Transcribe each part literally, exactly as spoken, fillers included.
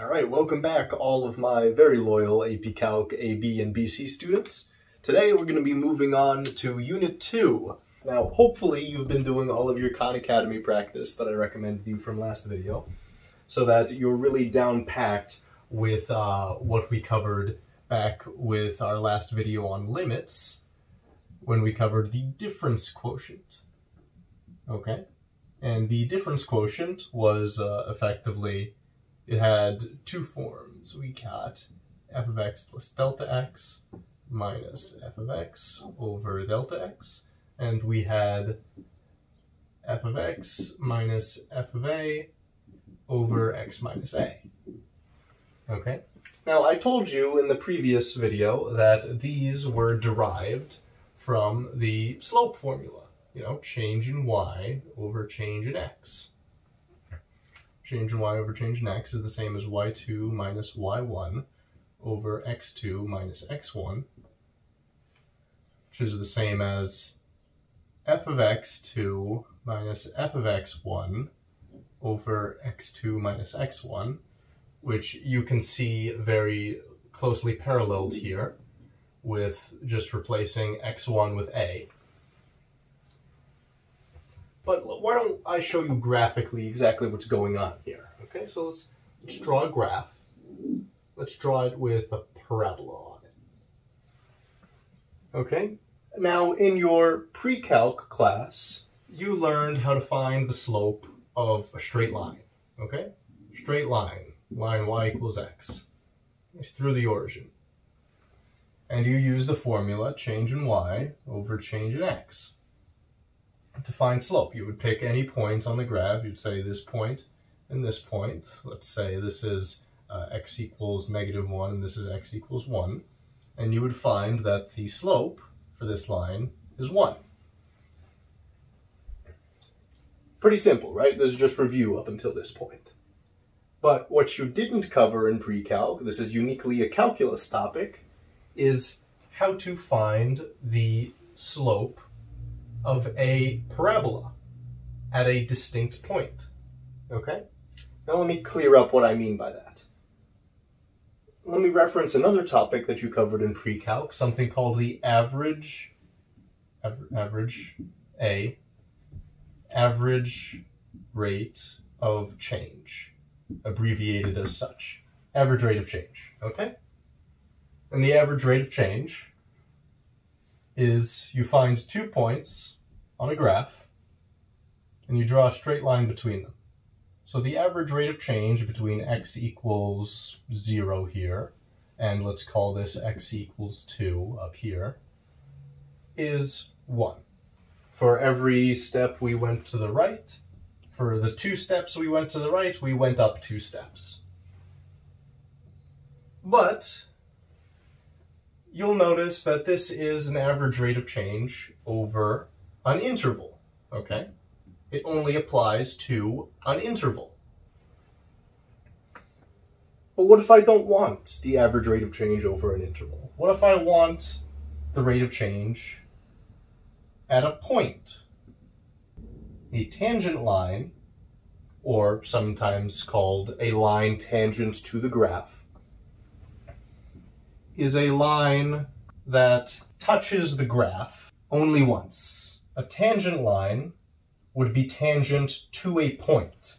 Alright, welcome back all of my very loyal A P Calc, A B, and B C students. Today we're going to be moving on to Unit two. Now hopefully you've been doing all of your Khan Academy practice that I recommended you from last video, so that you're really down packed with uh, what we covered back with our last video on limits, when we covered the difference quotient. Okay? And the difference quotient was uh, effectively, it had two forms. We got f of x plus delta x minus f of x over delta x, and we had f of x minus f of a over x minus a. Okay? Now, I told you in the previous video that these were derived from the slope formula. You know, change in y over change in x. Change in y over change in x is the same as y two minus y one over x two minus x one, which is the same as f of x two minus f of x one over x two minus x one, which you can see very closely paralleled here with just replacing x one with a. But why don't I show you graphically exactly what's going on here? Okay, so let's, let's draw a graph. Let's draw it with a parabola on it. Okay, now in your pre-calc class, you learned how to find the slope of a straight line. Okay, straight line, line y equals x. It's through the origin. And you use the formula change in y over change in x to find slope. You would pick any point on the graph. You'd say this point and this point. Let's say this is uh, x equals negative one and this is x equals one. And you would find that the slope for this line is one. Pretty simple, right? This is just review up until this point. But what you didn't cover in pre-calc, this is uniquely a calculus topic, is how to find the slope of a parabola at a distinct point. Okay? Now let me clear up what I mean by that. Let me reference another topic that you covered in pre-calc, something called the average, aver, average, a, average rate of change, abbreviated as such. Average rate of change, okay? And the average rate of change is you find two points on a graph and you draw a straight line between them. So the average rate of change between x equals zero here, and let's call this x equals two up here, is one. For every step we went to the right, for the two steps we went to the right, we went up two steps. But you'll notice that this is an average rate of change over an interval, okay? It only applies to an interval. But what if I don't want the average rate of change over an interval? What if I want the rate of change at a point? A tangent line, or sometimes called a line tangent to the graph, is a line that touches the graph only once. A tangent line would be tangent to a point,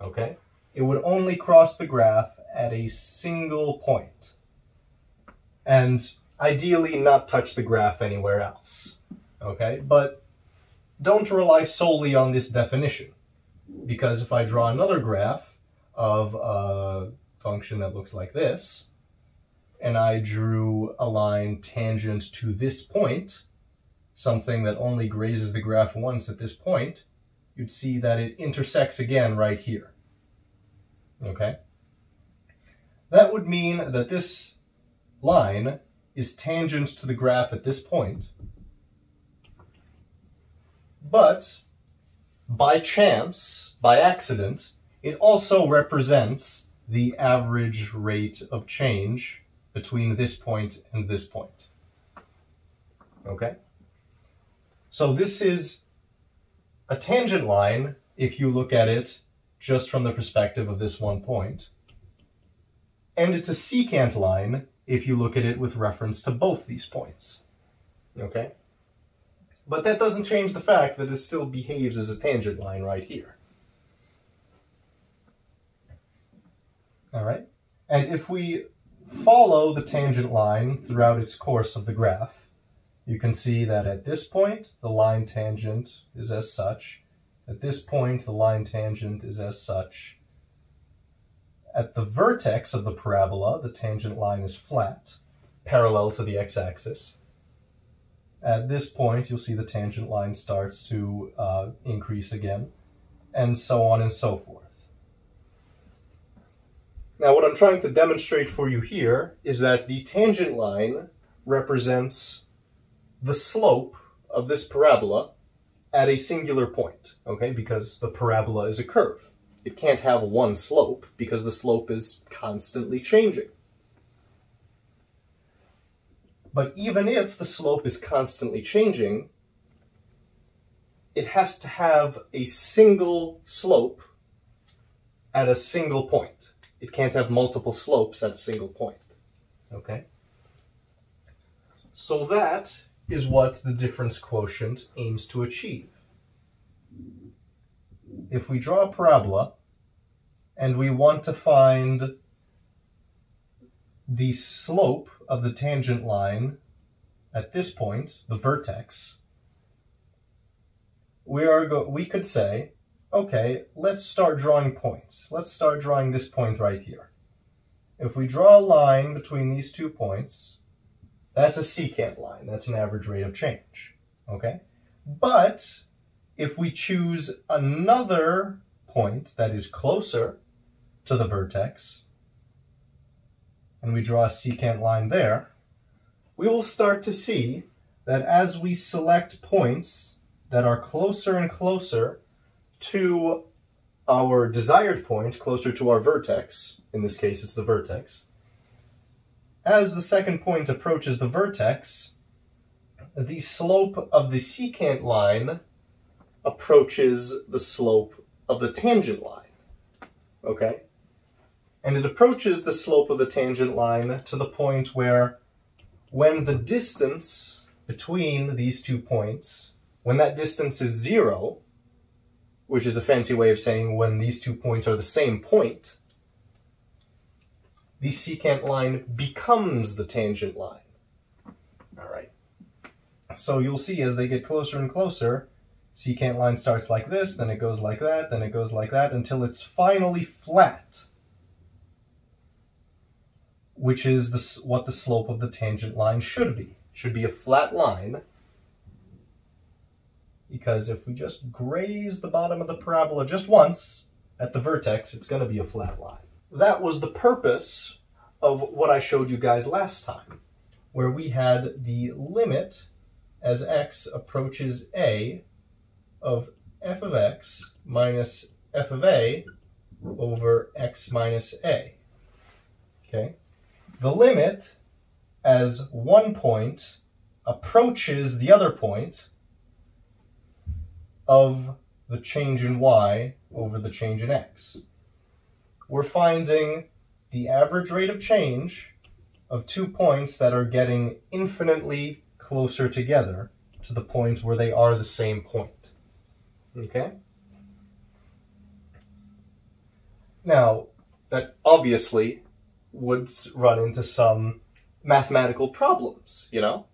okay? It would only cross the graph at a single point, and ideally not touch the graph anywhere else, okay? But don't rely solely on this definition, because if I draw another graph of a function that looks like this, and I drew a line tangent to this point, something that only grazes the graph once at this point, you'd see that it intersects again right here. Okay? That would mean that this line is tangent to the graph at this point, but by chance, by accident, it also represents the average rate of change between this point and this point. Okay? So this is a tangent line if you look at it just from the perspective of this one point, and it's a secant line if you look at it with reference to both these points. Okay? But that doesn't change the fact that it still behaves as a tangent line right here. All right? And if we follow the tangent line throughout its course of the graph, you can see that at this point, the line tangent is as such. At this point, the line tangent is as such. At the vertex of the parabola, the tangent line is flat, parallel to the x-axis. At this point, you'll see the tangent line starts to uh, increase again, and so on and so forth. Now, what I'm trying to demonstrate for you here is that the tangent line represents the slope of this parabola at a singular point, okay? Because the parabola is a curve. It can't have one slope because the slope is constantly changing. But even if the slope is constantly changing, it has to have a single slope at a single point. It can't have multiple slopes at a single point. Okay? So that is what the difference quotient aims to achieve. If we draw a parabola and we want to find the slope of the tangent line at this point, the vertex, we are go we could say, okay, let's start drawing points. Let's start drawing this point right here. If we draw a line between these two points, that's a secant line. That's an average rate of change, okay? But if we choose another point that is closer to the vertex, and we draw a secant line there, we will start to see that as we select points that are closer and closer to our desired point, closer to our vertex, in this case it's the vertex, as the second point approaches the vertex, the slope of the secant line approaches the slope of the tangent line, okay? And it approaches the slope of the tangent line to the point where when the distance between these two points, when that distance is zero, which is a fancy way of saying when these two points are the same point, the secant line becomes the tangent line. All right. So you'll see as they get closer and closer, secant line starts like this, then it goes like that, then it goes like that, until it's finally flat, which is the, what the slope of the tangent line should be. It should be a flat line, because if we just graze the bottom of the parabola just once at the vertex, it's going to be a flat line. That was the purpose of what I showed you guys last time, where we had the limit as x approaches a of f of x minus f of a over x minus a, okay? The limit as one point approaches the other point of the change in y over the change in x. We're finding the average rate of change of two points that are getting infinitely closer together to the point where they are the same point. Okay? Now, that obviously would run into some mathematical problems, you know?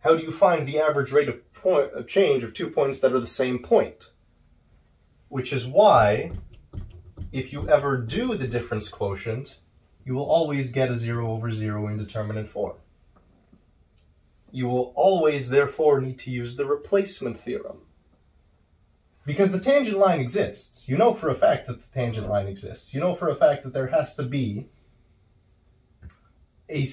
How do you find the average rate of point of change of two points that are the same point? Which is why, if you ever do the difference quotient, you will always get a zero over zero in determinant form. You will always, therefore, need to use the replacement theorem. Because the tangent line exists. You know for a fact that the tangent line exists. You know for a fact that there has to be A,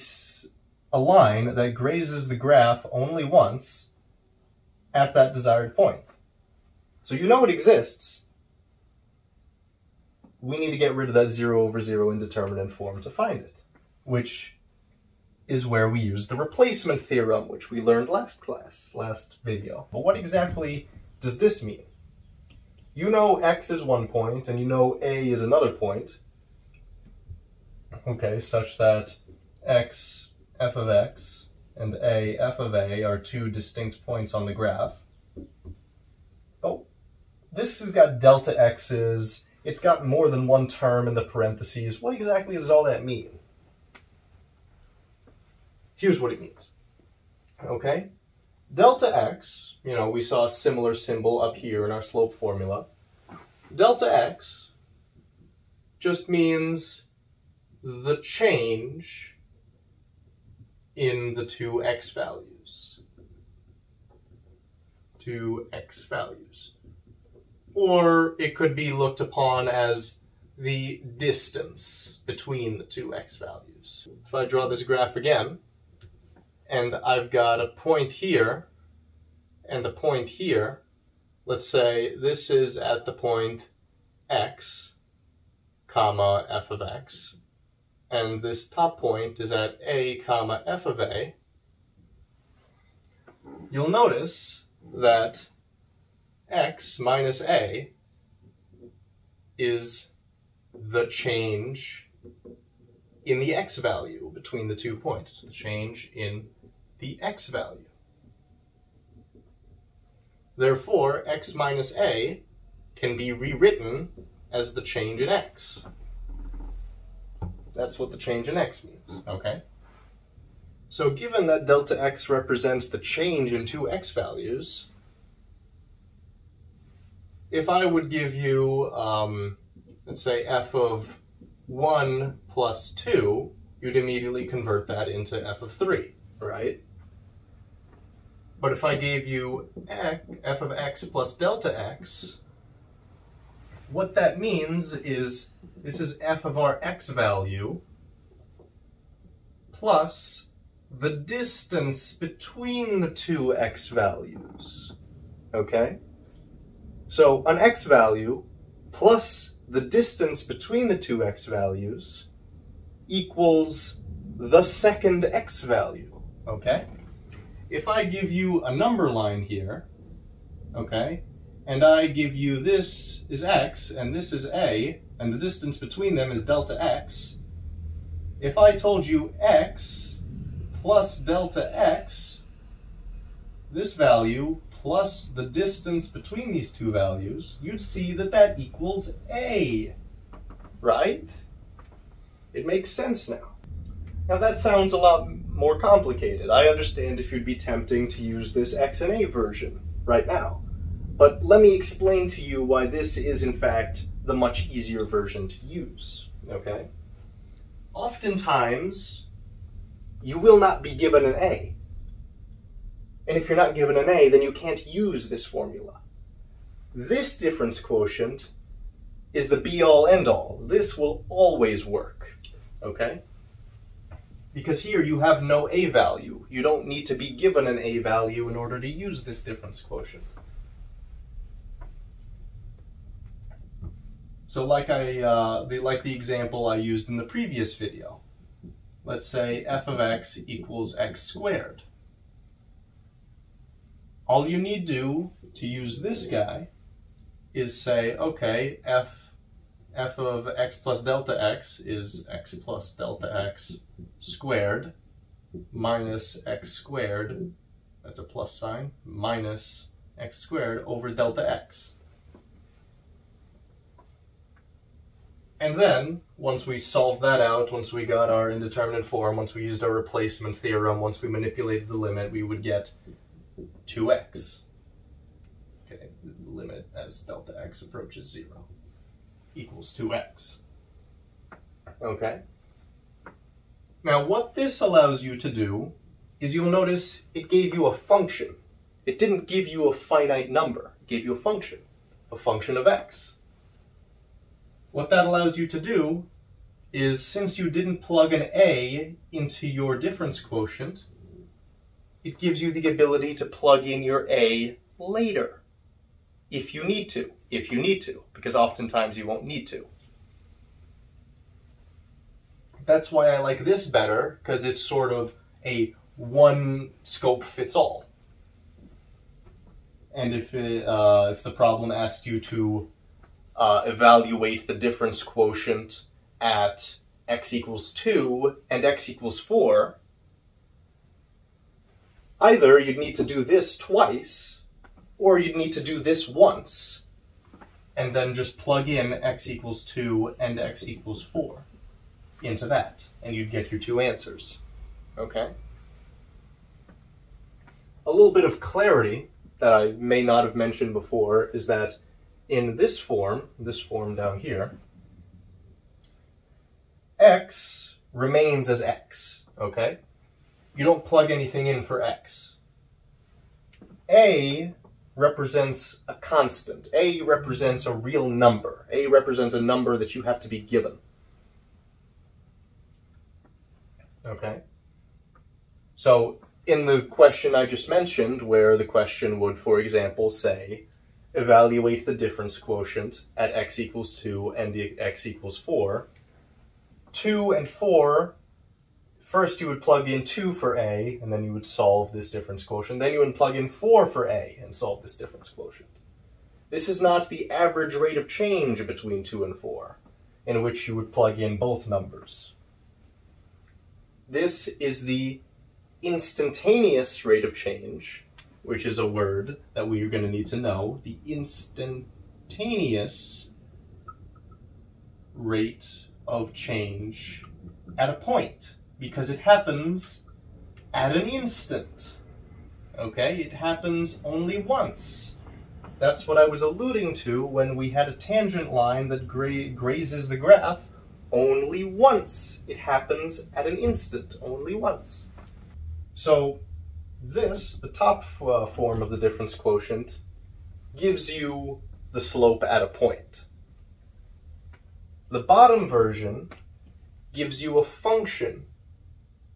a line that grazes the graph only once at that desired point. So you know it exists. We need to get rid of that zero over zero indeterminate form to find it, which is where we use the replacement theorem, which we learned last class, last video. But what exactly does this mean? You know x is one point and you know a is another point. okay, such that x, f of x, and a, f of a are two distinct points on the graph. Oh, this has got delta x's, it's got more than one term in the parentheses. What exactly does all that mean? Here's what it means, okay? Delta x, you know, we saw a similar symbol up here in our slope formula. Delta x just means the change in the two x values. Two x values. Or it could be looked upon as the distance between the two x values. If I draw this graph again, and I've got a point here and a point here, let's say this is at the point x, comma, f of x, and this top point is at a, comma, f of a, you'll notice that x minus a is the change in the x value between the two points. It's the change in the x value. Therefore, x minus a can be rewritten as the change in x. That's what the change in x means, okay? So given that delta x represents the change in two x values, if I would give you, um, let's say, f of one plus two, you'd immediately convert that into f of three, right? But if I gave you f of x plus delta x, what that means is this is f of our x value plus the distance between the two x values, okay? So an x value plus the distance between the two x values equals the second x value, okay? If I give you a number line here, okay, and I give you this is x and this is a, and the distance between them is delta x, if I told you x plus delta x, this value plus the distance between these two values, you'd see that that equals a, right? It makes sense now. Now that sounds a lot more complicated. I understand if you'd be tempting to use this x and a version right now, but let me explain to you why this is in fact the much easier version to use, okay? Oftentimes, you will not be given an a, and if you're not given an a, then you can't use this formula. This difference quotient is the be-all end-all. This will always work, okay? Because here you have no a value. You don't need to be given an a value in order to use this difference quotient. So like, I, uh, the, like the example I used in the previous video, let's say f of x equals x squared. All you need to do to use this guy is say, okay, f f of x plus delta x is x plus delta x squared minus x squared, that's a plus sign, minus x squared over delta x. And then, once we solved that out, once we got our indeterminate form, once we used our replacement theorem, once we manipulated the limit, we would get two x. Okay, the limit as delta x approaches zero. Equals two x. Okay? Now what this allows you to do is you'll notice it gave you a function. It didn't give you a finite number. It gave you a function. A function of x. What that allows you to do is, since you didn't plug an a into your difference quotient, it gives you the ability to plug in your a later. If you need to, if you need to, because oftentimes you won't need to. That's why I like this better, because it's sort of a one scope fits all. And if, it, uh, if the problem asked you to uh, evaluate the difference quotient at x equals two and x equals four, either you'd need to do this twice, or you'd need to do this once, and then just plug in x equals two and x equals four into that, and you'd get your two answers. Okay? A little bit of clarity that I may not have mentioned before is that in this form, this form down here, x remains as x, okay? You don't plug anything in for x. A represents a constant. A represents a real number. A represents a number that you have to be given. Okay? So in the question I just mentioned, where the question would, for example, say, evaluate the difference quotient at x equals two and x equals four, two and four, first you would plug in two for a, and then you would solve this difference quotient. Then you would plug in four for a and solve this difference quotient. This is not the average rate of change between two and four, in which you would plug in both numbers. This is the instantaneous rate of change, which is a word that we are going to need to know. The instantaneous rate of change at a point, because it happens at an instant. Okay? It happens only once. That's what I was alluding to when we had a tangent line that gra grazes the graph only once. It happens at an instant, only once. So this, the top uh, form of the difference quotient, gives you the slope at a point. The bottom version gives you a function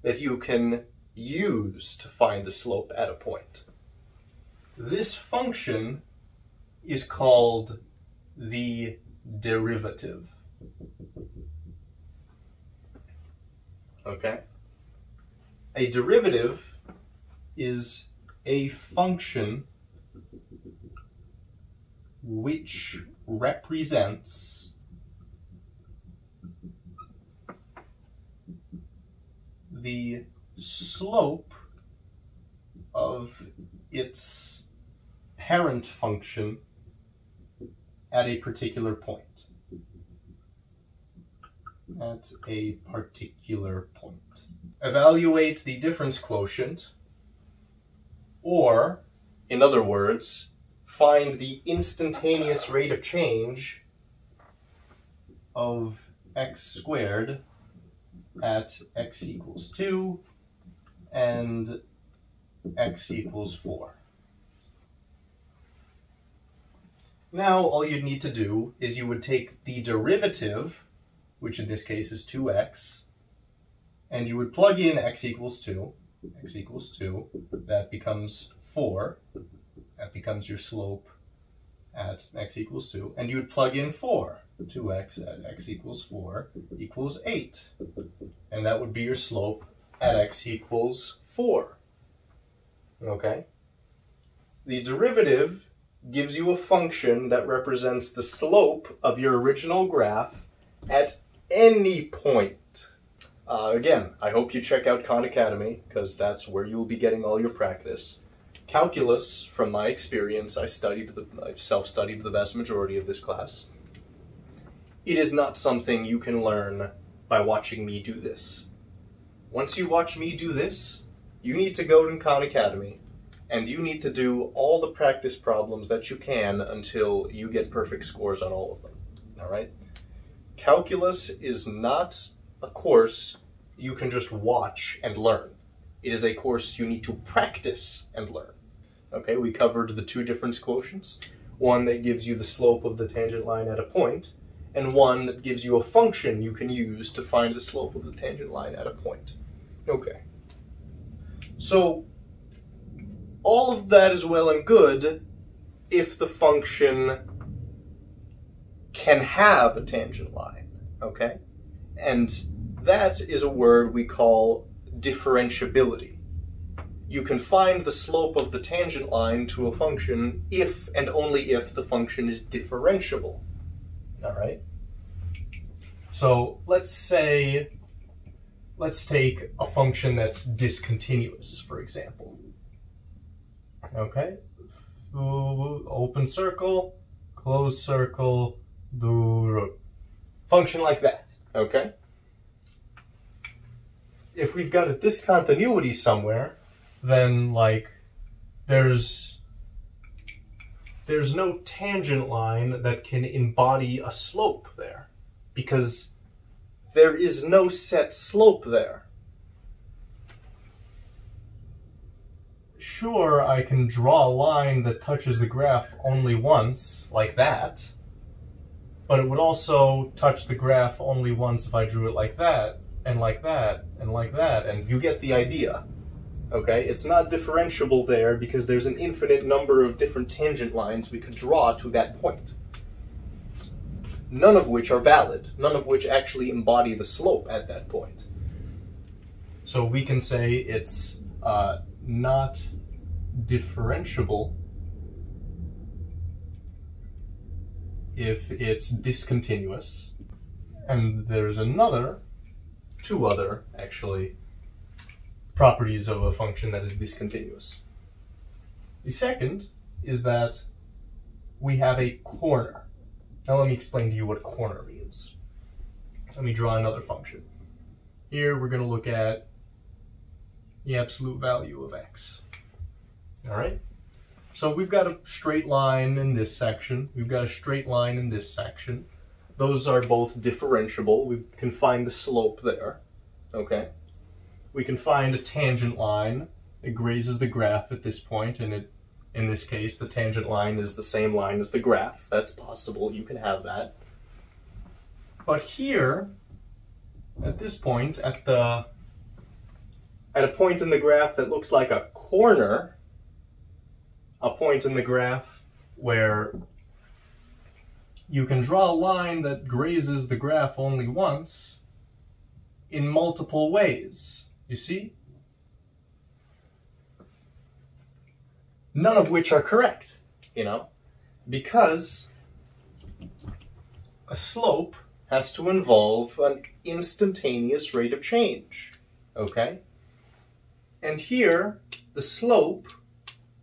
that you can use to find the slope at a point. This function is called the derivative. Okay? A derivative is a function which represents the slope of its parent function at a particular point. At a particular point. Evaluate the difference quotient, or, in other words, find the instantaneous rate of change of x squared at x equals two and x equals four. Now, all you'd need to do is you would take the derivative, which in this case is two x, and you would plug in x equals two, x equals two, that becomes four, that becomes your slope at x equals two, and you would plug in four, two x at x equals four equals eight, and that would be your slope at x equals four, okay? The derivative gives you a function that represents the slope of your original graph at any point. Uh, again, I hope you check out Khan Academy, because that's where you'll be getting all your practice. Calculus, from my experience, I studied the, I self-studied the vast majority of this class. It is not something you can learn by watching me do this. Once you watch me do this, you need to go to Khan Academy, and you need to do all the practice problems that you can until you get perfect scores on all of them. All right? Calculus is not a course you can just watch and learn. It is a course you need to practice and learn. Okay, we covered the two difference quotients, one that gives you the slope of the tangent line at a point, and one that gives you a function you can use to find the slope of the tangent line at a point. Okay. So, all of that is well and good if the function can have a tangent line, okay? And that is a word we call differentiability. You can find the slope of the tangent line to a function if and only if the function is differentiable. All right? So let's say, let's take a function that's discontinuous, for example. Okay, open circle, closed circle, function like that, okay? If we've got a discontinuity somewhere, then like there's there's no tangent line that can embody a slope there, because there is no set slope there. Sure, I can draw a line that touches the graph only once, like that, but it would also touch the graph only once if I drew it like that, and like that, and like that, and you get the idea. Okay, it's not differentiable there because there's an infinite number of different tangent lines we could draw to that point. None of which are valid, none of which actually embody the slope at that point. So we can say it's uh, not differentiable if it's discontinuous. And there's another, two other actually, properties of a function that is discontinuous. The second is that we have a corner. Now let me explain to you what a corner means. Let me draw another function. Here we're going to look at the absolute value of x. All right? So we've got a straight line in this section. We've got a straight line in this section. Those are both differentiable. We can find the slope there. Okay? We can find a tangent line. It grazes the graph at this point, and it, in this case, the tangent line is the same line as the graph. That's possible. You can have that. But here, at this point, at the at a point in the graph that looks like a corner, a point in the graph where you can draw a line that grazes the graph only once in multiple ways. You see? None of which are correct, you know, because a slope has to involve an instantaneous rate of change, okay? And here, the slope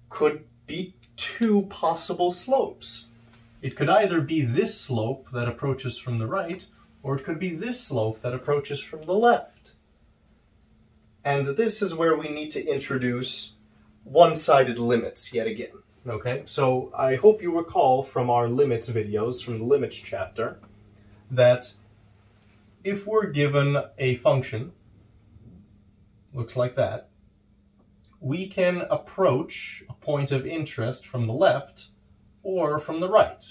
could be two possible slopes. It could either be this slope that approaches from the right, or it could be this slope that approaches from the left. And this is where we need to introduce one-sided limits yet again, okay? So I hope you recall from our limits videos, from the limits chapter, that if we're given a function, looks like that, we can approach a point of interest from the left or from the right.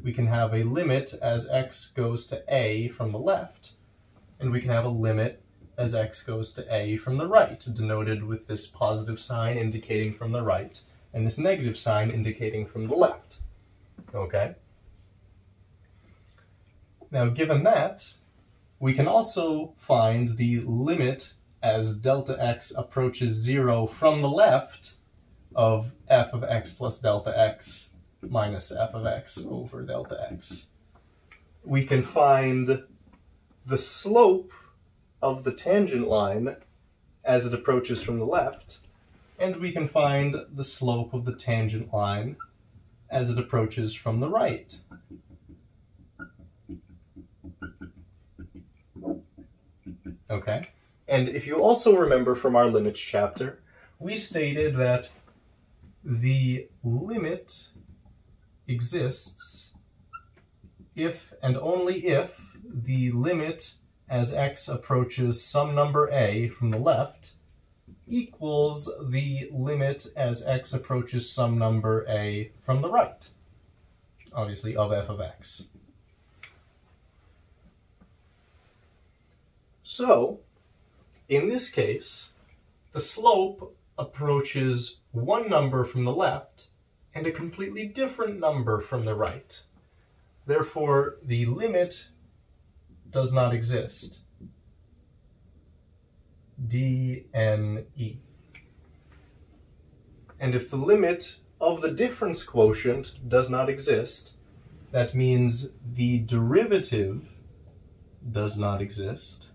We can have a limit as x goes to a from the left, and we can have a limit as x goes to a from the right, denoted with this positive sign indicating from the right, and this negative sign indicating from the left. Okay? Now, given that, we can also find the limit as delta x approaches zero from the left of f of x plus delta x minus f of x over delta x. We can find the slope of the tangent line as it approaches from the left, and we can find the slope of the tangent line as it approaches from the right. Okay? And if you also remember from our limits chapter, we stated that the limit exists if and only if the limit as x approaches some number a from the left equals the limit as x approaches some number a from the right, obviously of f of x. So, in this case, the slope approaches one number from the left and a completely different number from the right. Therefore, the limit does not exist. D N E. And if the limit of the difference quotient does not exist, that means the derivative does not exist.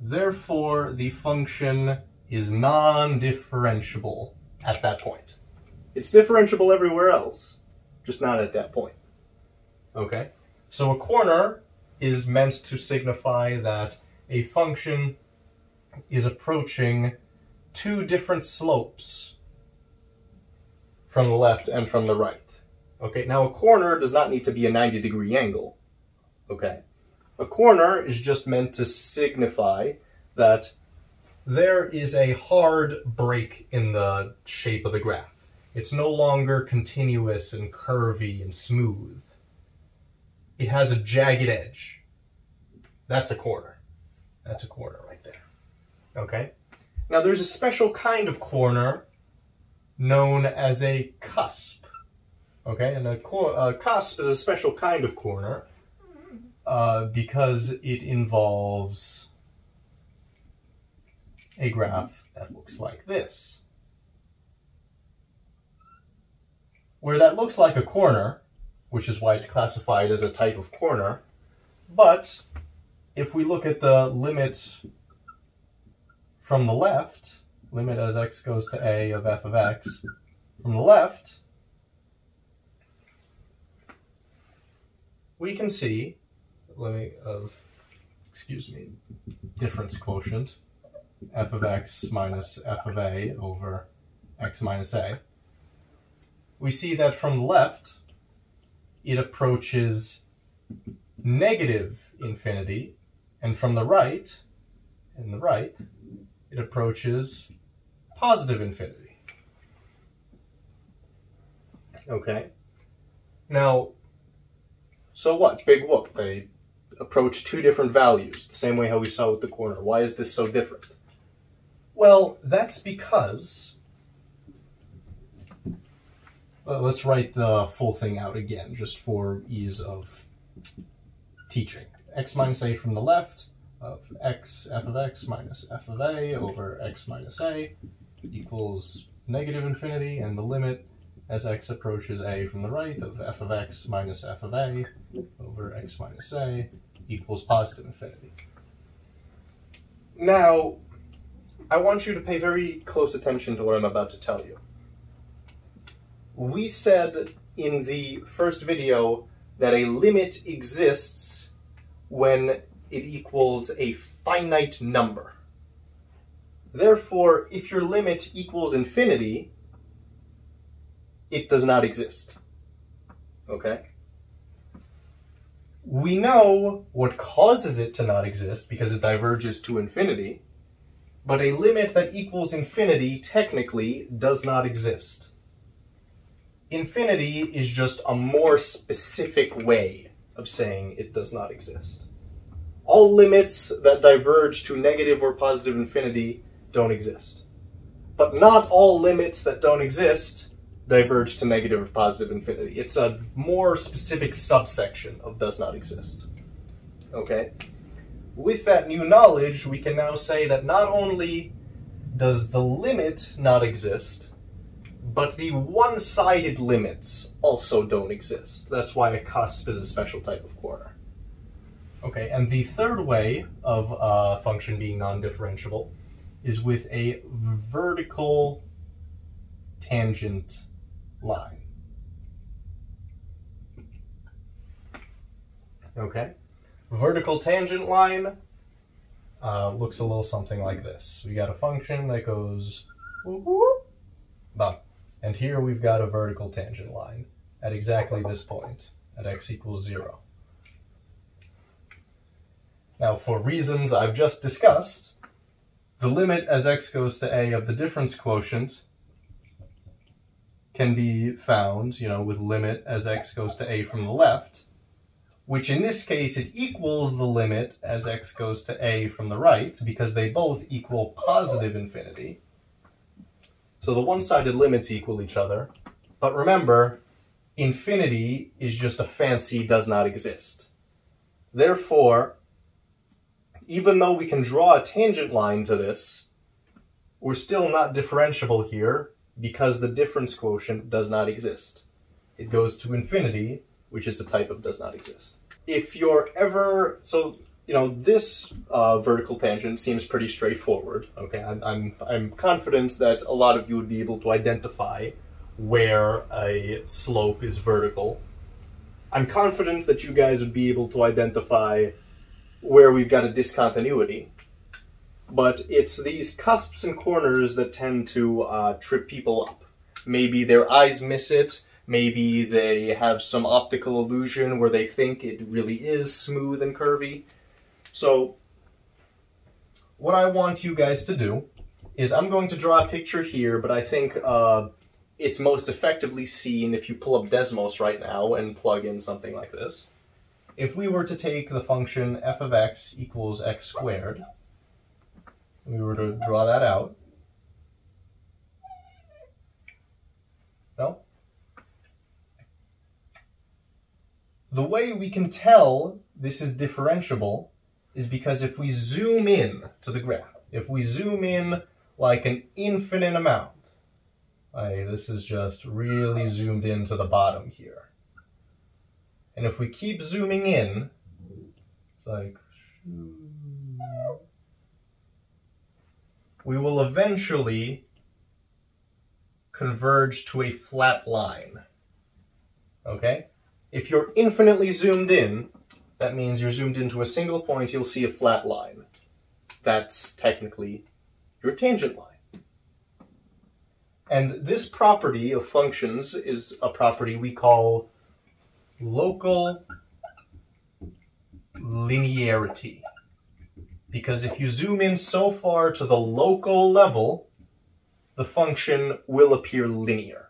Therefore, the function is non-differentiable at that point. It's differentiable everywhere else, just not at that point. Okay, so a corner is meant to signify that a function is approaching two different slopes from the left and from the right. Okay, now a corner does not need to be a ninety degree angle. Okay, a corner is just meant to signify that there is a hard break in the shape of the graph. It's no longer continuous and curvy and smooth. It has a jagged edge. That's a corner. That's a corner right there. Okay? Now there's a special kind of corner known as a cusp. Okay? And a, cor a cusp is a special kind of corner uh, because it involves a graph that looks like this. Where that looks like a corner, which is why it's classified as a type of corner, but if we look at the limit from the left, limit as x goes to a of f of x, from the left, we can see, limit of, excuse me, difference quotient, f of x minus f of a over x minus a, we see that from the left, it approaches negative infinity, and from the right, in the right, it approaches positive infinity. Okay. Now, so what? Big whoop. They approach two different values, the same way how we saw with the corner. Why is this so different? Well, that's because... Let's write the full thing out again, just for ease of teaching. X minus a from the left of x, f of x minus f of a over x minus a equals negative infinity, and the limit as x approaches a from the right of f of x minus f of a over x minus a equals positive infinity. Now, I want you to pay very close attention to what I'm about to tell you. We said in the first video that a limit exists when it equals a finite number. Therefore, if your limit equals infinity, it does not exist. Okay? We know what causes it to not exist because it diverges to infinity, but a limit that equals infinity technically does not exist. Infinity is just a more specific way of saying it does not exist. All limits that diverge to negative or positive infinity don't exist. But not all limits that don't exist diverge to negative or positive infinity. It's a more specific subsection of does not exist. Okay? With that new knowledge, we can now say that not only does the limit not exist, but the one-sided limits also don't exist. That's why a cusp is a special type of corner. Okay, and the third way of a function being non-differentiable is with a vertical tangent line. Okay, vertical tangent line uh, looks a little something like this. We got a function that goes whoop, bump. And here we've got a vertical tangent line at exactly this point, at x equals zero. Now, for reasons I've just discussed, the limit as x goes to a of the difference quotient can be found, you know, with limit as x goes to a from the left, which in this case, it equals the limit as x goes to a from the right, because they both equal positive infinity. So the one-sided limits equal each other, but remember, infinity is just a fancy does not exist. Therefore, even though we can draw a tangent line to this, we're still not differentiable here because the difference quotient does not exist. It goes to infinity, which is a type of does not exist. if you're ever, so, you know, this uh, vertical tangent seems pretty straightforward. Okay, I'm, I'm, I'm confident that a lot of you would be able to identify where a slope is vertical. I'm confident that you guys would be able to identify where we've got a discontinuity. But it's these cusps and corners that tend to uh, trip people up. Maybe their eyes miss it. Maybe they have some optical illusion where they think it really is smooth and curvy. So what I want you guys to do is I'm going to draw a picture here, but I think uh, it's most effectively seen if you pull up Desmos right now and plug in something like this. If we were to take the function f of x equals x squared, we were to draw that out. No? The way we can tell this is differentiable is because if we zoom in to the graph, if we zoom in like an infinite amount, like this is just really zoomed into the bottom here. And if we keep zooming in, it's like, we will eventually converge to a flat line, okay? If you're infinitely zoomed in, that means you're zoomed into a single point, you'll see a flat line. That's technically your tangent line. And this property of functions is a property we call local linearity. Because if you zoom in so far to the local level, the function will appear linear.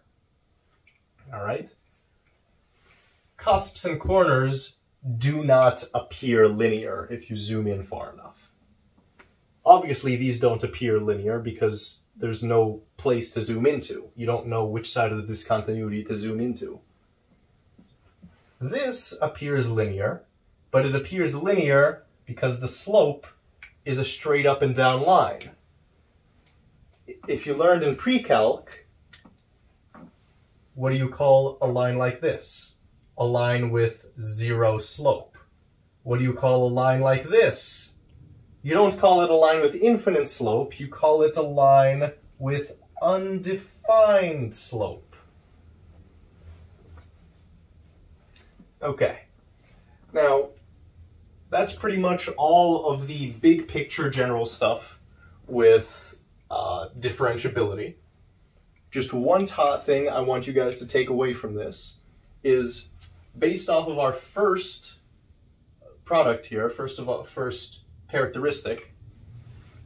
All right? Cusps and corners do not appear linear if you zoom in far enough. Obviously, these don't appear linear because there's no place to zoom into. You don't know which side of the discontinuity to zoom into. This appears linear, but it appears linear because the slope is a straight up and down line. If you learned in pre-calc, what do you call a line like this? A line with zero slope. What do you call a line like this? You don't call it a line with infinite slope, you call it a line with undefined slope. Okay, now that's pretty much all of the big picture general stuff with uh, differentiability. Just one thing I want you guys to take away from this is based off of our first product here, first of all, first characteristic,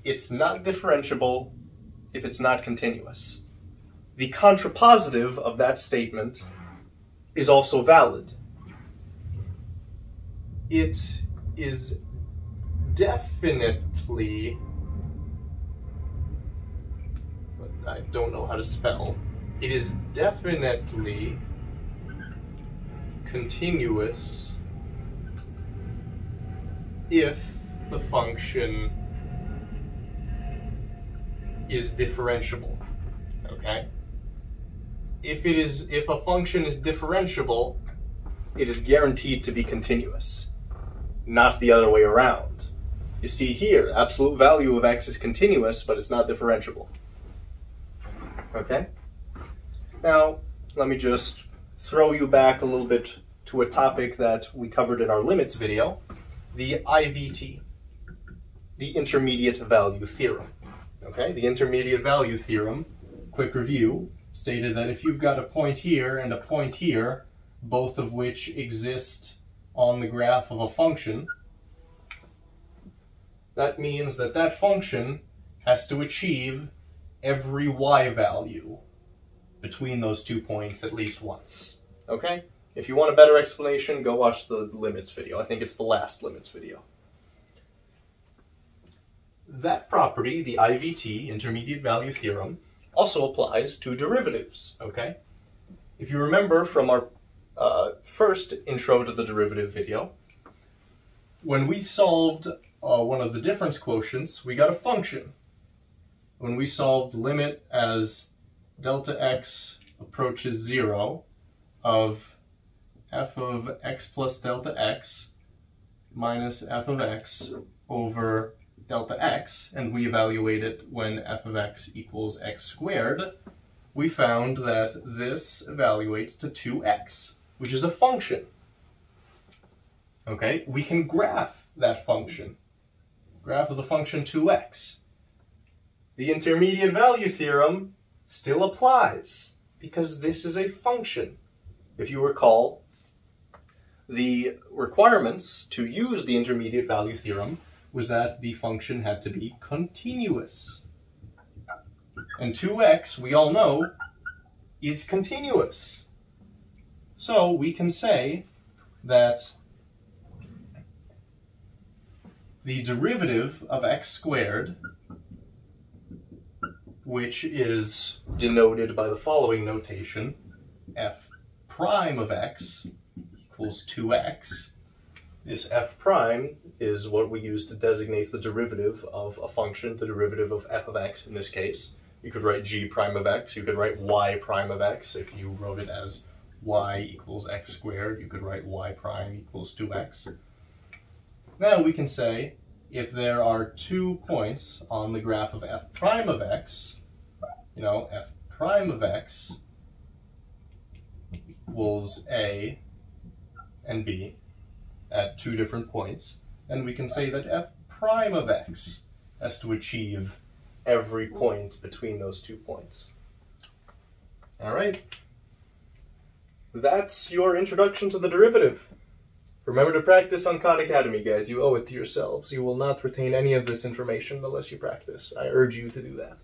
it's not differentiable if it's not continuous. The contrapositive of that statement is also valid. It is definitely, I don't know how to spell, it is definitely continuous if the function is differentiable, okay? If it is, if a function is differentiable, it is guaranteed to be continuous, not the other way around. You see here, absolute value of x is continuous, but it's not differentiable, okay? Now, let me just throw you back a little bit to a topic that we covered in our limits video, the I V T, the Intermediate Value Theorem. Okay, the Intermediate Value Theorem, quick review, stated that if you've got a point here and a point here, both of which exist on the graph of a function, that means that that function has to achieve every y value between those two points at least once, okay? If you want a better explanation, go watch the limits video. I think it's the last limits video. That property, the I V T, Intermediate Value Theorem, also applies to derivatives, okay? If you remember from our uh, first intro to the derivative video, when we solved uh, one of the difference quotients, we got a function. When we solved limit as delta x approaches zero of f of x plus delta x, minus f of x over delta x, and we evaluate it when f of x equals x squared, we found that this evaluates to two x, which is a function. Okay, we can graph that function. Graph of the function two x. The intermediate value theorem still applies because this is a function. If you recall, the requirements to use the intermediate value theorem was that the function had to be continuous. And two x, we all know, is continuous. So we can say that the derivative of x squared, which is denoted by the following notation, f prime of x equals two x. This f prime is what we use to designate the derivative of a function, the derivative of f of x in this case. You could write g prime of x, you could write y prime of x. If you wrote it as y equals x squared, you could write y prime equals two x. Now we can say, if there are two points on the graph of f prime of x, you know, f prime of x equals a and b at two different points, then we can say that f prime of x has to achieve every point between those two points. All right, that's your introduction to the derivative. Remember to practice on Khan Academy, guys. You owe it to yourselves. You will not retain any of this information unless you practice. I urge you to do that.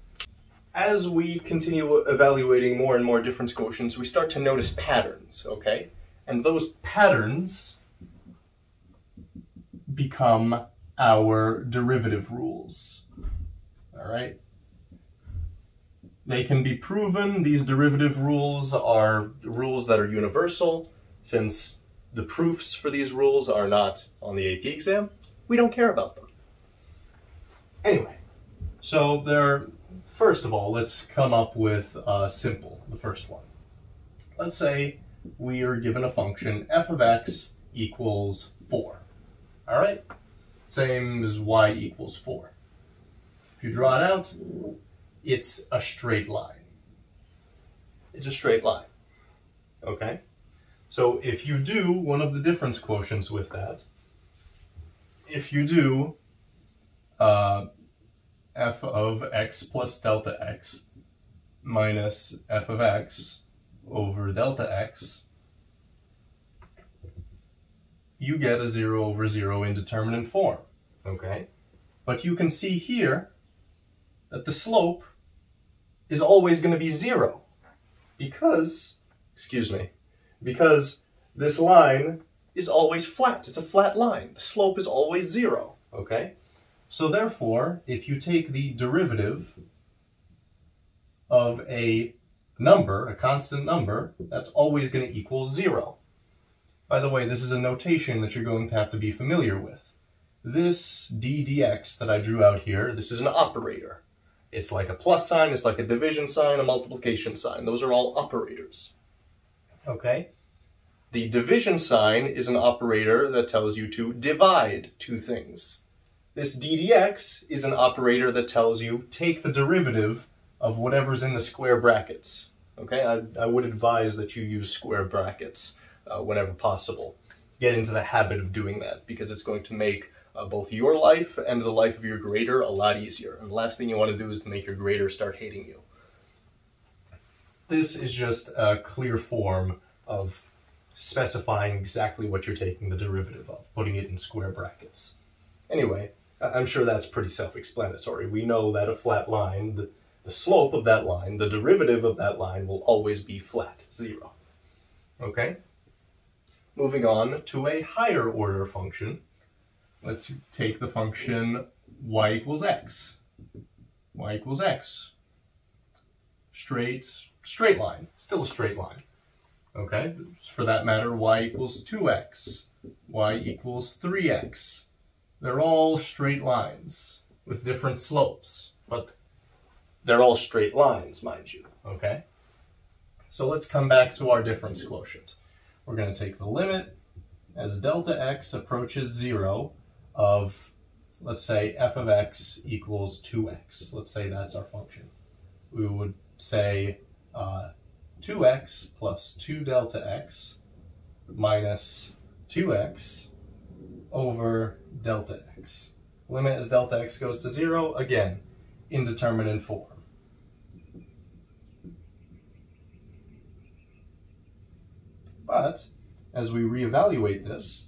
As we continue evaluating more and more difference quotients, we start to notice patterns, okay? And those patterns become our derivative rules, all right? They can be proven. These derivative rules are rules that are universal, since the proofs for these rules are not on the A P exam. We don't care about them. Anyway, so there are, first of all, let's come up with uh, simple, the first one. Let's say we are given a function f of x equals four, all right? Same as y equals four. If you draw it out, it's a straight line. It's a straight line, okay? So if you do one of the difference quotients with that, if you do uh, f of x plus delta x minus f of x over delta x, you get a zero over zero indeterminate form, okay? But you can see here that the slope is always going to be zero because, excuse me, because this line is always flat. It's a flat line. The slope is always zero, okay? So therefore, if you take the derivative of a number, a constant number, that's always going to equal zero. By the way, this is a notation that you're going to have to be familiar with. This d dx that I drew out here, this is an operator. It's like a plus sign, it's like a division sign, a multiplication sign. Those are all operators. Okay, the division sign is an operator that tells you to divide two things. This d dx is an operator that tells you take the derivative of whatever's in the square brackets. Okay, I, I would advise that you use square brackets uh, whenever possible. Get into the habit of doing that because it's going to make uh, both your life and the life of your grader a lot easier. And the last thing you want to do is to make your grader start hating you. This is just a clear form of specifying exactly what you're taking the derivative of, putting it in square brackets. Anyway, I'm sure that's pretty self-explanatory. We know that a flat line, the, the slope of that line, the derivative of that line will always be flat, zero. Okay? Moving on to a higher order function. Let's take the function y equals x. y equals x. Straight, straight line, still a straight line, okay? For that matter, y equals two x, y equals three x. They're all straight lines with different slopes, but they're all straight lines, mind you, okay? So let's come back to our difference quotient. We're going to take the limit as delta x approaches zero of, let's say, f of x equals two x. Let's say that's our function. We would say uh, two x plus two delta x minus two x over delta x. Limit as delta x goes to zero, again, indeterminate form. But as we reevaluate this,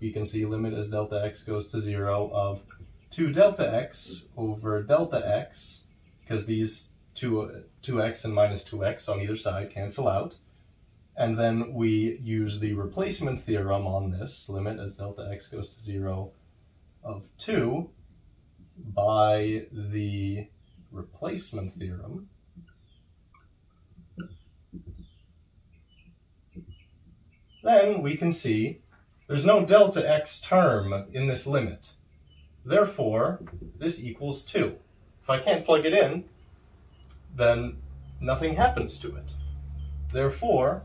you can see limit as delta x goes to zero of two delta x over delta x, because these two, two x and minus two x on either side cancel out. And then we use the replacement theorem on this, limit as delta x goes to zero of two by the replacement theorem. Then we can see there's no delta x term in this limit. Therefore, this equals two. If I can't plug it in, then nothing happens to it. Therefore,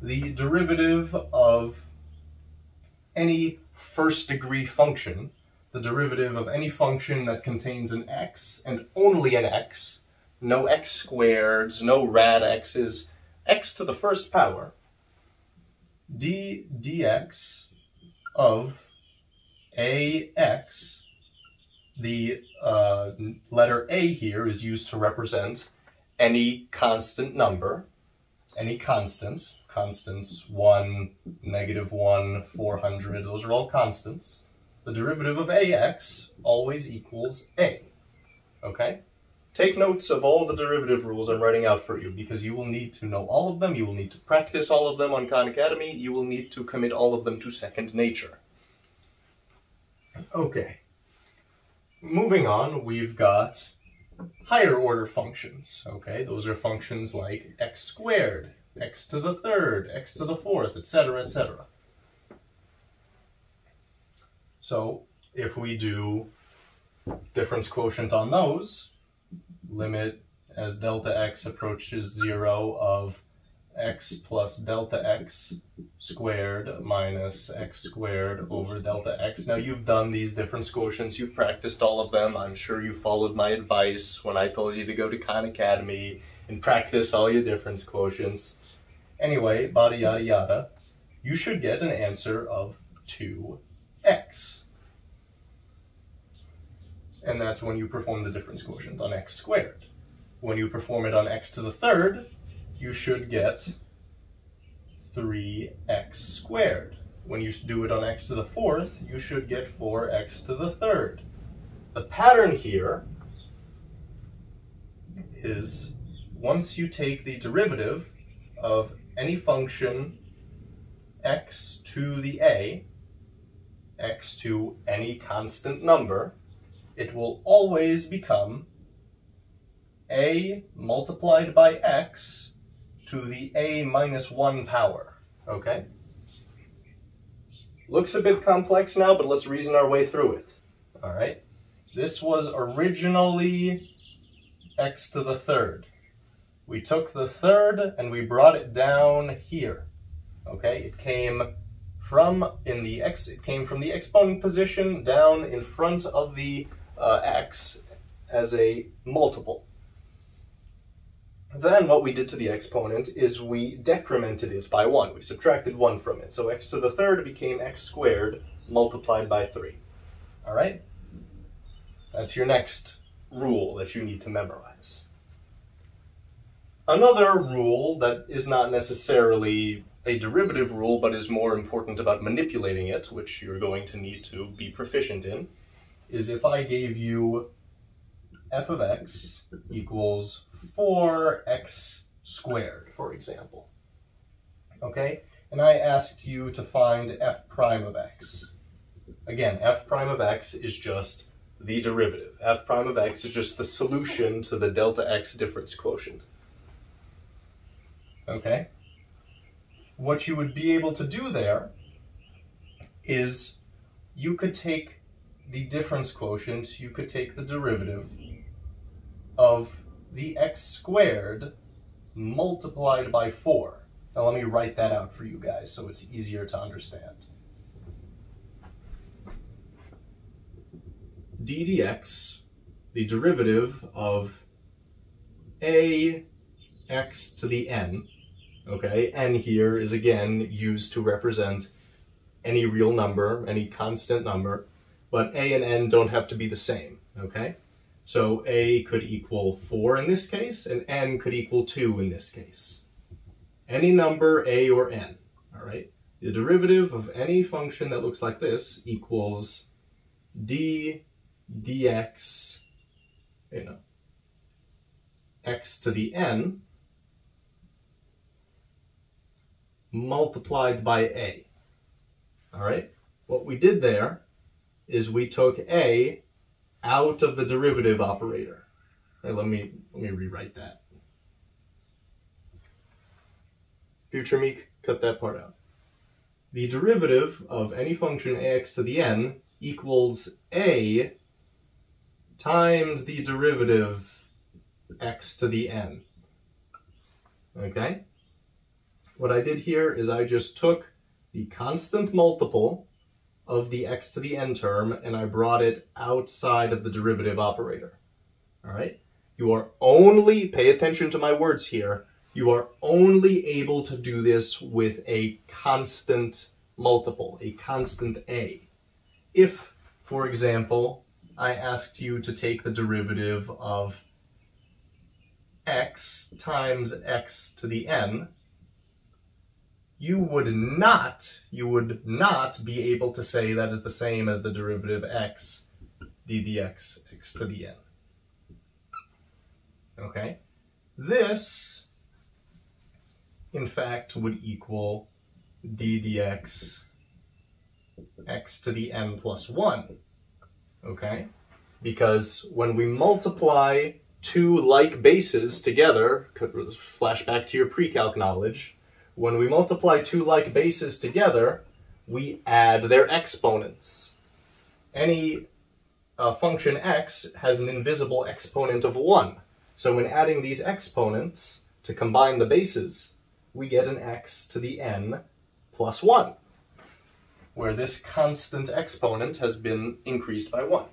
the derivative of any first degree function, the derivative of any function that contains an x and only an x, no x squareds, no rad x's, x to the first power, d dx of ax, the uh, letter a here is used to represent any constant number, any constant, constants one, negative one, four hundred, those are all constants. The derivative of ax always equals a, okay? Take notes of all the derivative rules I'm writing out for you, because you will need to know all of them, you will need to practice all of them on Khan Academy, you will need to commit all of them to second nature. Okay. Moving on, we've got higher order functions, okay? Those are functions like x squared, x to the third, x to the fourth, et cetera, et cetera. So, if we do difference quotient on those, limit as delta x approaches zero of x plus delta x squared minus x squared over delta x. Now you've done these difference quotients, you've practiced all of them. I'm sure you followed my advice when I told you to go to Khan Academy and practice all your difference quotients. Anyway, bada yada yada, you should get an answer of two x. And that's when you perform the difference quotient on x squared. When you perform it on x to the third, you should get three x squared. When you do it on x to the fourth, you should get four x to the third. The pattern here is once you take the derivative of any function x to the a, x to any constant number, it will always become a multiplied by x to the a minus one power, okay? Looks a bit complex now, but let's reason our way through it, all right? This was originally x to the third. We took the third and we brought it down here, okay? It came from in the x, it came from the exponent position down in front of the Uh, x as a multiple. Then what we did to the exponent is we decremented it by one. We subtracted one from it. So x to the third became x squared multiplied by three. All right? That's your next rule that you need to memorize. Another rule that is not necessarily a derivative rule, but is more important about manipulating it, which you're going to need to be proficient in, is if I gave you f of x equals four x squared, for example, okay? And I asked you to find f prime of x. Again, f prime of x is just the derivative. F prime of x is just the solution to the delta x difference quotient, okay? What you would be able to do there is you could take the difference quotient, you could take the derivative of the x squared multiplied by four. Now let me write that out for you guys so it's easier to understand. d dx, the derivative of a x to the n, okay? N here is again used to represent any real number, any constant number, but a and n don't have to be the same, okay? So a could equal four in this case, and n could equal two in this case. Any number, a or n, all right? The derivative of any function that looks like this equals d dx, you know, x to the n multiplied by a. All right? What we did there is we took a out of the derivative operator. All right, let me let me rewrite that. Future me, cut that part out. The derivative of any function ax to the n equals a times the derivative x to the n. Okay? What I did here is I just took the constant multiple of the x to the n term and I brought it outside of the derivative operator. All right? You are only, pay attention to my words here, you are only able to do this with a constant multiple, a constant a. If, for example, I asked you to take the derivative of x times x to the n, you would not, you would not be able to say that is the same as the derivative x d dx x to the n. Okay? This, in fact, would equal d dx x to the n plus one, okay? Because when we multiply two like bases together, flash back to your pre-calc knowledge, when we multiply two like bases together, we add their exponents. Any uh, function x has an invisible exponent of one. So when adding these exponents to combine the bases, we get an x to the n plus one, where this constant exponent has been increased by one,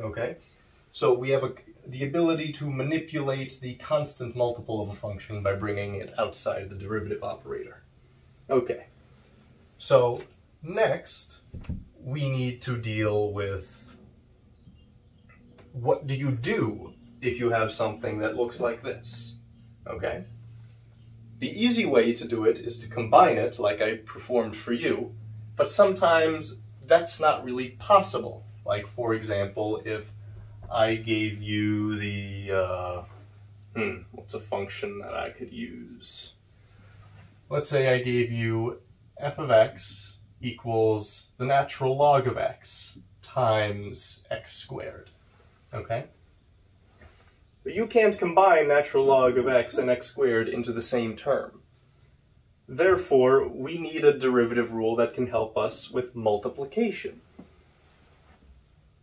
okay? So we have a, the ability to manipulate the constant multiple of a function by bringing it outside the derivative operator. Okay, so next we need to deal with what do you do if you have something that looks like this, okay? The easy way to do it is to combine it like I performed for you, but sometimes that's not really possible. Like, for example, if I gave you the, uh, hmm, what's a function that I could use? Let's say I gave you f of x equals the natural log of x times x squared, okay? But you can't combine natural log of x and x squared into the same term. Therefore, we need a derivative rule that can help us with multiplication.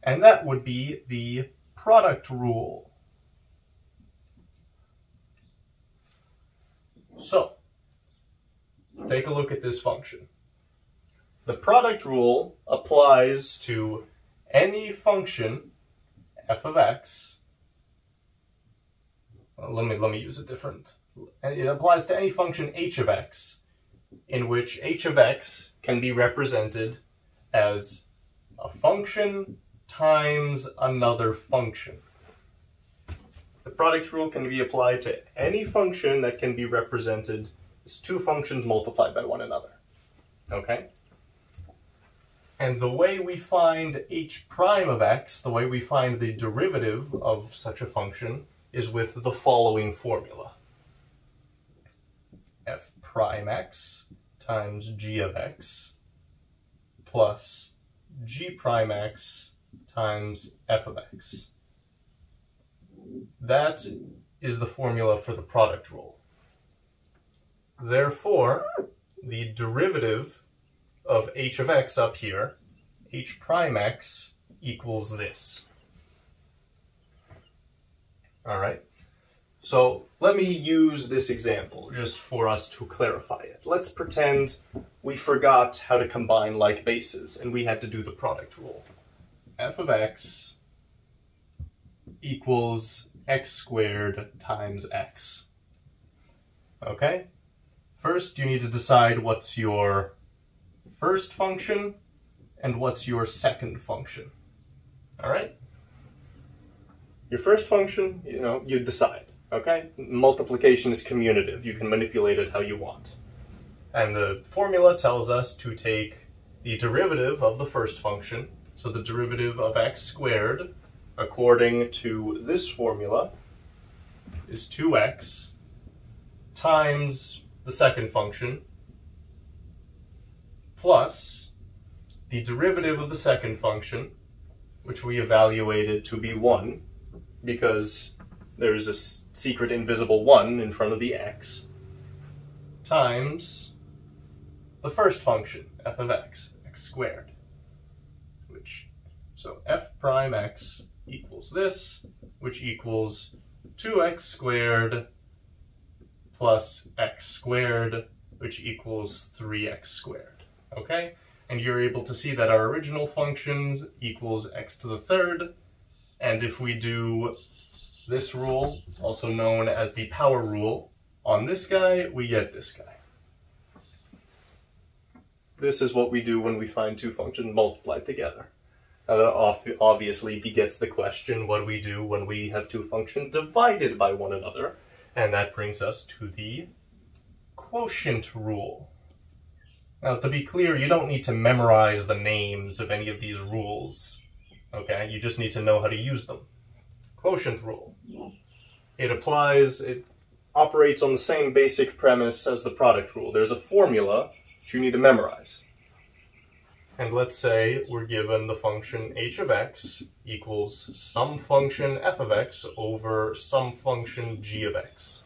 And that would be the product rule. So, take a look at this function. The product rule applies to any function f of x. Well, let me, let me use a different. It applies to any function h of x, in which h of x can be represented as a function times another function. The product rule can be applied to any function that can be represented as two functions multiplied by one another. Okay? And the way we find h prime of x, the way we find the derivative of such a function, is with the following formula. F prime x times g of x plus g prime x times f of x. That is the formula for the product rule. Therefore, the derivative of h of x up here, h prime x, equals this. All right? So let me use this example just for us to clarify it. Let's pretend we forgot how to combine like bases and we had to do the product rule. f of x equals x squared times x. Okay? First, you need to decide what's your first function and what's your second function. Alright? Your first function, you know, you decide. Okay? Multiplication is commutative. You can manipulate it how you want. And the formula tells us to take the derivative of the first function, so the derivative of x squared, according to this formula, is two x times the second function plus the derivative of the second function, which we evaluated to be one, because there is a secret invisible one in front of the x, times the first function, f of x, x squared, which, so f prime x equals this, which equals two x squared plus x squared, which equals three x squared, okay? And you're able to see that our original functions equals x to the third, and if we do this rule, also known as the power rule, on this guy, we get this guy. This is what we do when we find two functions multiplied together. Now that obviously begets the question, what do we do when we have two functions divided by one another? And that brings us to the quotient rule. Now, to be clear, you don't need to memorize the names of any of these rules, okay? You just need to know how to use them. Quotient rule. It applies, it operates on the same basic premise as the product rule. There's a formula you need to memorize. And let's say we're given the function h of x equals some function f of x over some function g of x.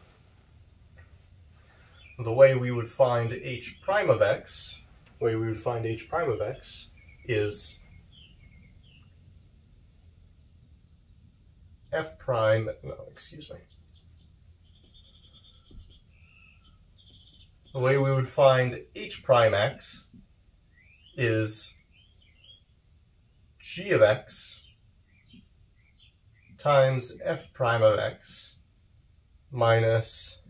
The way we would find h prime of x, the way we would find h prime of x is f prime, no, excuse me. The way we would find h prime x is g of x times f prime of x minus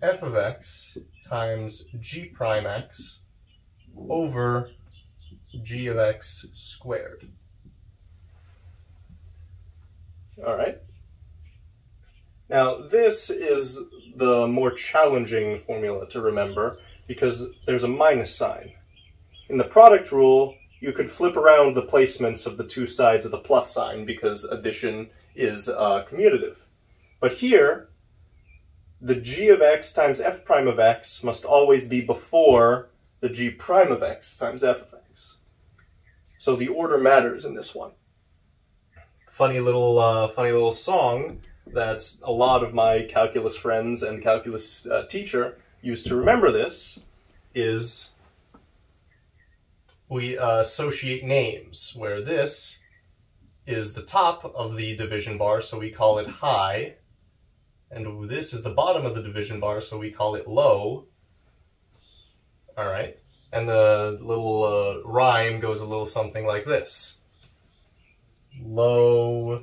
f of x times g prime x over g of x squared. All right. Now, this is the more challenging formula to remember because there's a minus sign. In the product rule, you could flip around the placements of the two sides of the plus sign because addition is uh, commutative. But here, the g of x times f prime of x must always be before the g prime of x times f of x. So the order matters in this one. Funny little, uh, funny little song that a lot of my calculus friends and calculus uh, teacher used to remember this, is we uh, associate names, where this is the top of the division bar, so we call it high, and this is the bottom of the division bar, so we call it low. All right, and the little uh, rhyme goes a little something like this. Low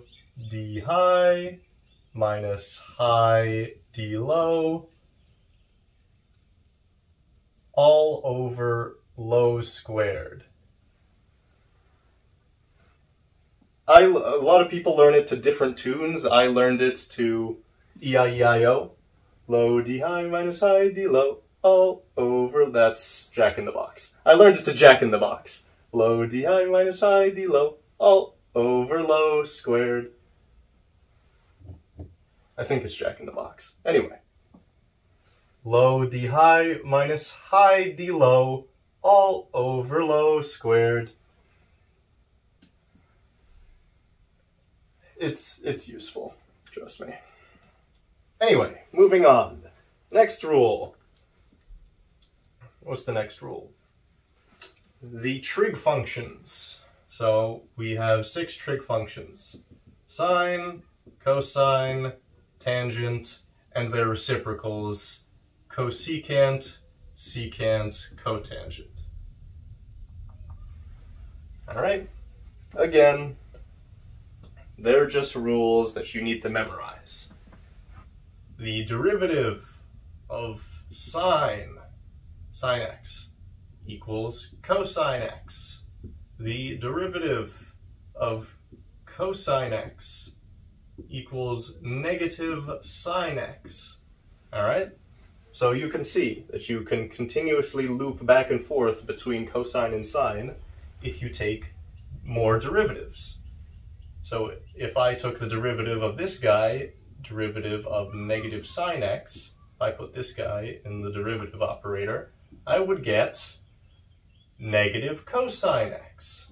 d high, minus high d low, all over low squared. I, a lot of people learn it to different tunes. I learned it to E I E I O. Low d high minus high d low, all over, that's Jack in the Box. I learned it to Jack in the Box. Low d high minus high d low, all over low squared. I think it's Jack in the Box. Anyway. Low d high minus high d low, all over low squared. It's, it's useful, trust me. Anyway, moving on. Next rule. What's the next rule? The trig functions. So we have six trig functions. Sine, cosine, tangent, and their reciprocals, cosecant, secant, cotangent. All right, Again, they're just rules that you need to memorize. The derivative of sine, sine x, equals cosine x. The derivative of cosine x equals negative sine x. All right? So you can see that you can continuously loop back and forth between cosine and sine if you take more derivatives. So if I took the derivative of this guy, derivative of negative sine x, if I put this guy in the derivative operator, I would get negative cosine x.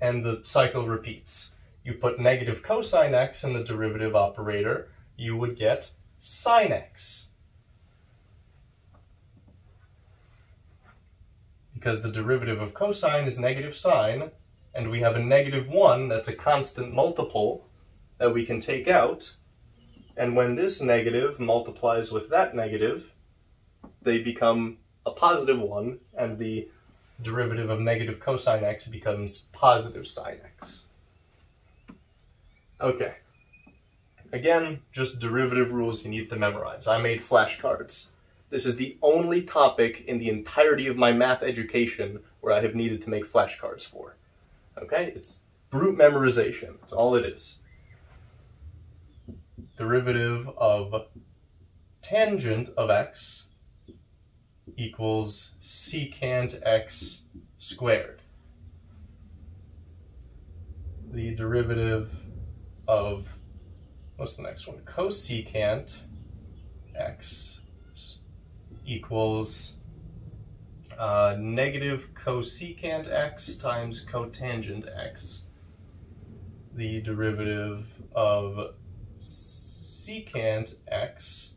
And the cycle repeats. You put negative cosine x in the derivative operator, you would get sine x. Because the derivative of cosine is negative sine, and we have a negative one that's a constant multiple that we can take out, and when this negative multiplies with that negative, they become a positive one, and the derivative of negative cosine x becomes positive sine x. Okay. Again, just derivative rules you need to memorize. I made flashcards. This is the only topic in the entirety of my math education where I have needed to make flashcards for. Okay? It's brute memorization. That's all it is. Derivative of tangent of x equals secant x squared. The derivative of, what's the next one? Cosecant x equals uh, negative cosecant x times cotangent x. The derivative of secant x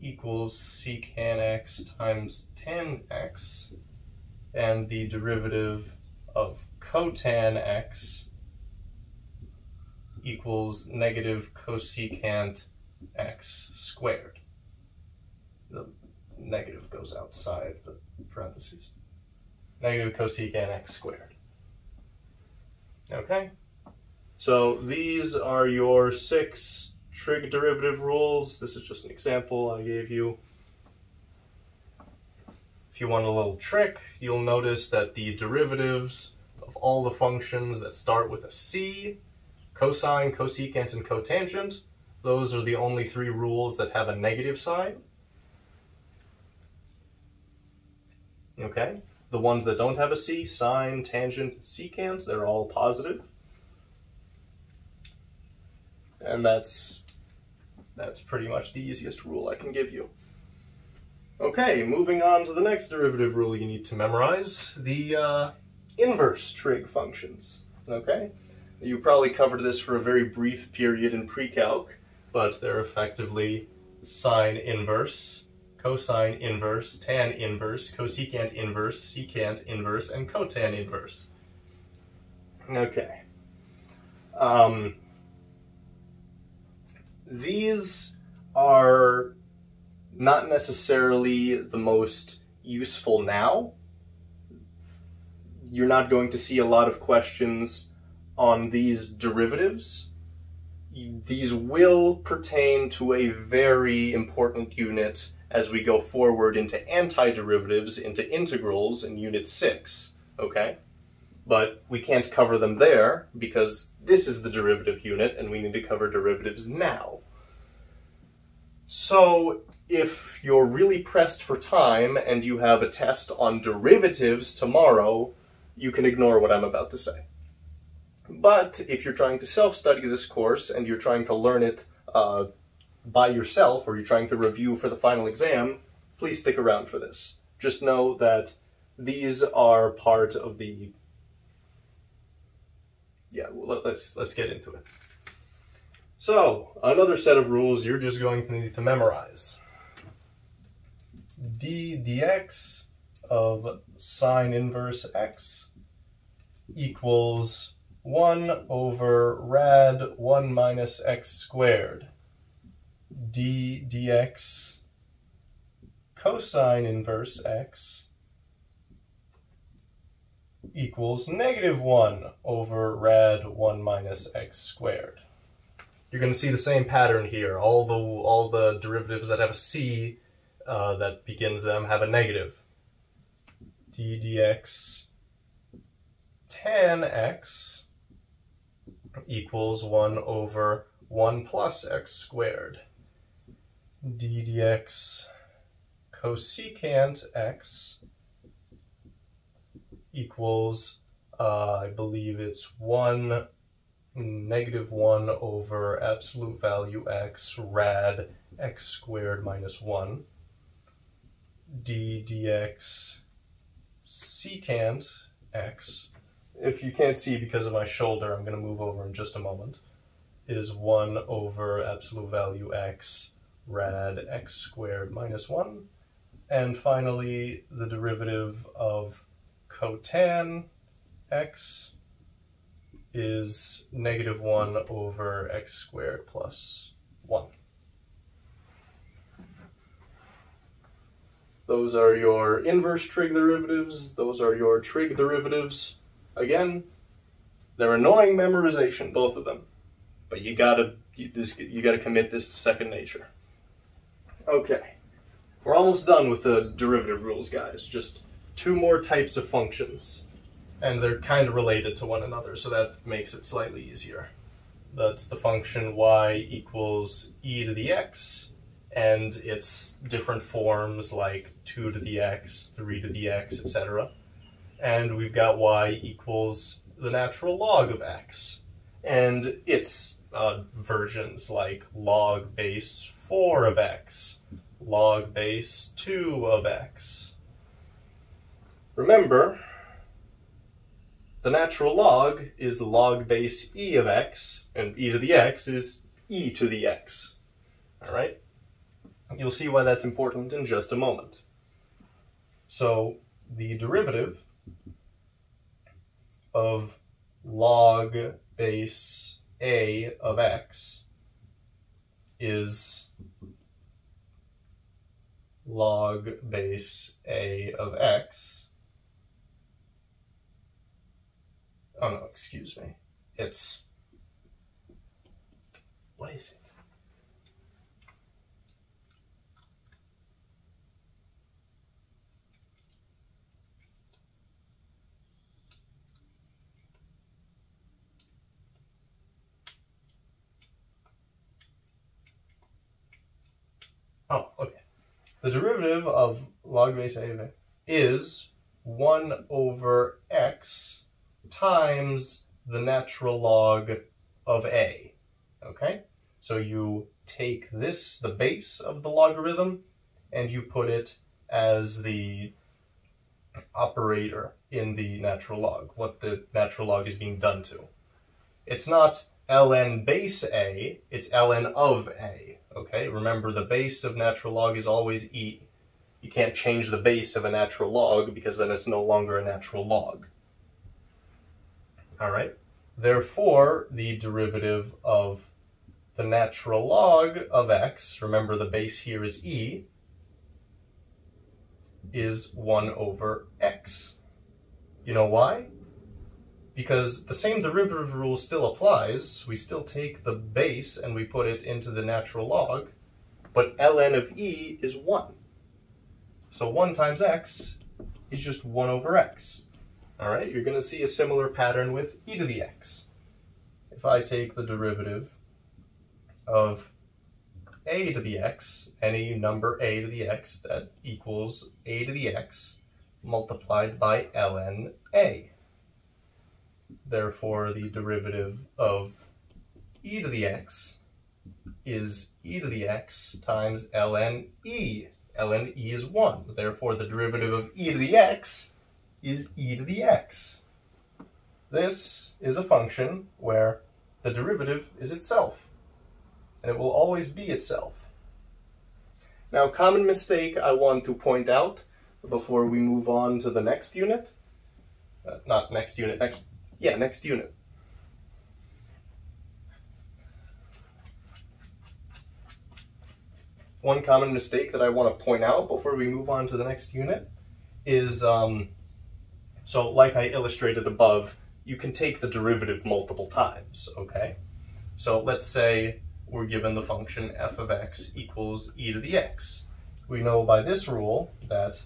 equals secant x times tan x, and the derivative of cotan x equals negative cosecant x squared. The negative goes outside the parentheses. Negative cosecant x squared. Okay? So these are your six trig derivative rules. This is just an example I gave you. If you want a little trick, you'll notice that the derivatives of all the functions that start with a c, cosine, cosecant, and cotangent, those are the only three rules that have a negative sign. Okay? The ones that don't have a c, sine, tangent, secant, they're all positive. And that's, that's pretty much the easiest rule I can give you. Okay, moving on to the next derivative rule you need to memorize, the uh, inverse trig functions. Okay? You probably covered this for a very brief period in pre-calc, but they're effectively sine inverse, cosine inverse, tan inverse, cosecant inverse, secant inverse, and cotan inverse. Okay. Um, these are not necessarily the most useful now. You're not going to see a lot of questions on these derivatives. These will pertain to a very important unit as we go forward into antiderivatives, into integrals in Unit six, okay? But we can't cover them there because this is the derivative unit and we need to cover derivatives now. So if you're really pressed for time and you have a test on derivatives tomorrow, you can ignore what I'm about to say. But if you're trying to self-study this course and you're trying to learn it uh, by yourself, or you're trying to review for the final exam, please stick around for this. Just know that these are part of the... Yeah, well, let's, let's get into it. So, another set of rules you're just going to need to memorize. d dx of sine inverse x equals one over rad one minus x squared. d dx cosine inverse x equals negative one over rad one minus x squared. You're going to see the same pattern here. All the all the derivatives that have a c uh, that begins them have a negative. d dx tan x equals one over one plus x squared. d dx cosecant x equals, uh, I believe it's one, negative one over absolute value x rad x squared minus one. d dx secant x, if you can't see because of my shoulder, I'm going to move over in just a moment, is one over absolute value x rad x squared minus one. And finally, the derivative of cotan x is negative one over x squared plus one. Those are your inverse trig derivatives. Those are your trig derivatives. Again, they're annoying memorization, both of them, but you gotta you, this you gotta commit this to second nature. Okay, we're almost done with the derivative rules, guys. Just two more types of functions, and they're kind of related to one another, so that makes it slightly easier. That's the function y equals e to the x, and its different forms like two to the x, three to the x, et cetera. And we've got y equals the natural log of x, and its uh, versions like log base four of x, log base two of x. Remember, the natural log is log base e of x, and e to the x is e to the x. All right? You'll see why that's important in just a moment. So the derivative of log base a of x is log base a of x. Oh no, excuse me. It's, what is it? Oh, okay. The derivative of log base a of x is one over x times the natural log of a. Okay, so you take this, the base of the logarithm, and you put it as the operator in the natural log, what the natural log is being done to. It's not ln base a, it's ln of a. Okay, remember the base of natural log is always e. You can't change the base of a natural log because then it's no longer a natural log. All right, therefore, the derivative of the natural log of x, remember the base here is e, is one over x. You know why? Because the same derivative rule still applies. We still take the base and we put it into the natural log, but ln of e is one. So one times x is just one over x. All right, you're going to see a similar pattern with e to the x. If I take the derivative of a to the x, any number a to the x, that equals a to the x multiplied by ln a. Therefore, the derivative of e to the x is e to the x times ln e. ln e is one. Therefore, the derivative of e to the x is e to the x. This is a function where the derivative is itself, and it will always be itself. Now, common mistake I want to point out before we move on to the next unit. Uh, not next unit, next, yeah, next unit. One common mistake that I want to point out before we move on to the next unit is, um, So like I illustrated above, you can take the derivative multiple times, okay? So let's say we're given the function f of x equals e to the x. We know by this rule that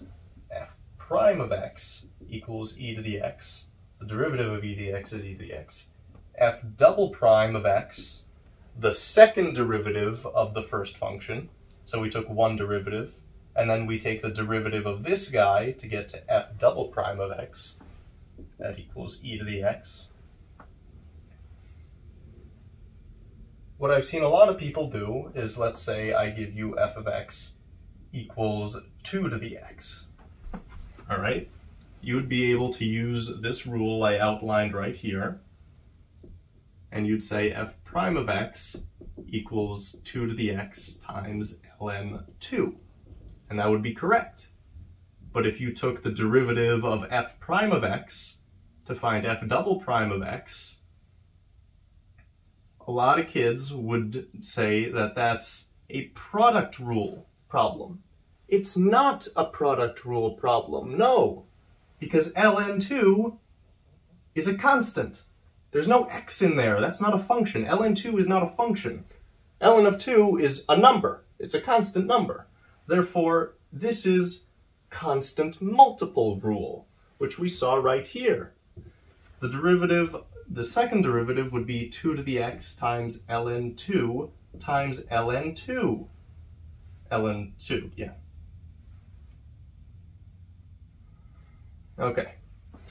f prime of x equals e to the x. The derivative of e to the x is e to the x. F double prime of x, the second derivative of the first function. So we took one derivative, and then we take the derivative of this guy to get to f double prime of x. That equals e to the x. What I've seen a lot of people do is, let's say I give you f of x equals two to the x. All right? You would be able to use this rule I outlined right here, and you'd say f prime of x equals two to the x times ln two, and that would be correct. But if you took the derivative of f prime of x to find f double prime of x, a lot of kids would say that that's a product rule problem. It's not a product rule problem, no, because ln two is a constant. There's no x in there, that's not a function. ln two is not a function. ln of two is a number, it's a constant number. Therefore, this is constant multiple rule, which we saw right here. The derivative, the second derivative would be two to the x times ln two times ln two. ln two, yeah. Okay.